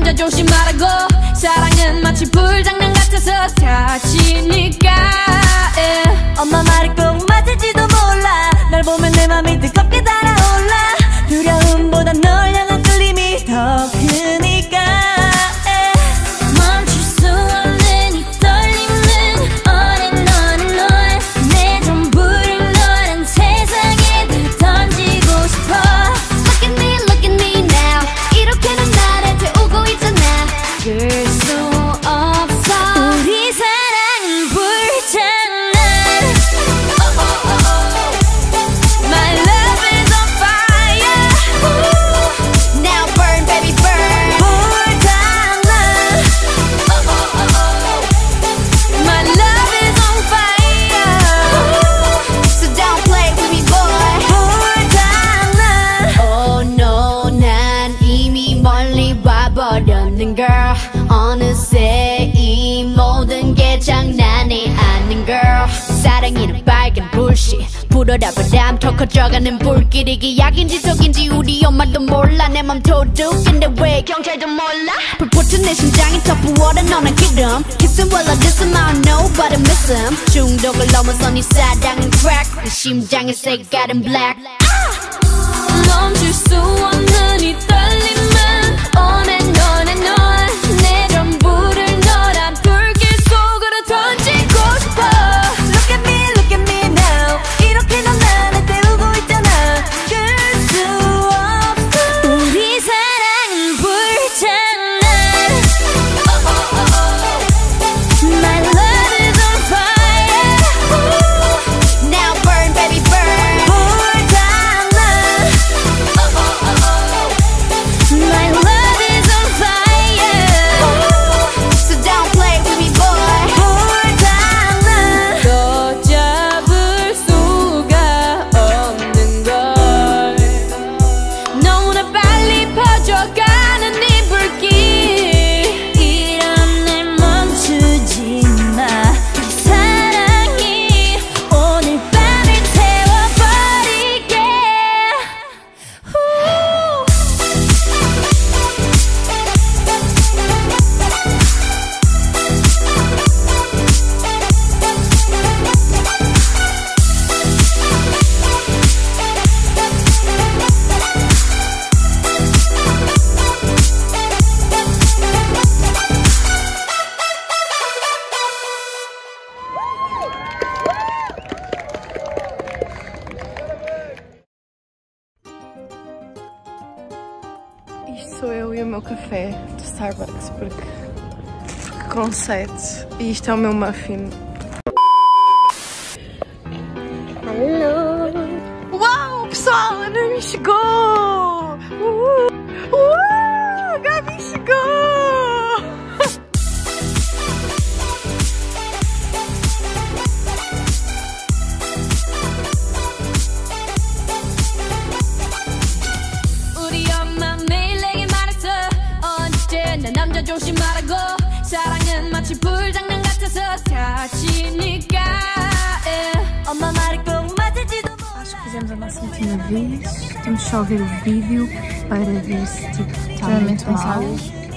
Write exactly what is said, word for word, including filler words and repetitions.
남자 조심하라고. 사랑은 마치 불장난 같아서 다치니까 yeah. 엄마 말이 꼭 맞을지도 몰라. 널 보면 내 맘이 뜨겁게 달아올라. 두려움보다 널 향한 끌림이 더 크니까 yeah. 멈출 수 없는 이 떨림은 어린 너는 널 내 전부를 너란 세상에 늘 던지고 싶어. Look at me, look at me now. 이렇게는 나를 태우고 있잖아. Girl. Girl, 어느새 이 모든 게 장난이 아닌 girl. 사랑이란 빨간 불씨 불어라 바람 더 커져가는 불길이 기약인지 속인지 우리 엄마도 몰라. 내 맘 도둑인데 왜 경찰도 몰라. 불붙은 내 심장이 더 부어라 너는 기름. Kiss him while I diss him, I don't know but I miss him. 중독을 넘어선 이 사랑은 crack. 내 심장의 색깔은 black. 멈출 수 없는 이 떨림은 on and on and on. Sou eu e o meu café de Starbucks, porque, porque com sete. E isto é o meu muffin. Hello. Uau, pessoal, a Gabi chegou! Uh, uh, a Gabi chegou! 남자 조심하라고. 사랑은 마치 불장난 같아서 다치니까 yeah. 엄마 말이 꼭 맞을지도 몰라. Acho que fizemos a nossa última vez. Temos só a ver o vídeo para ver se tipo está muito mal.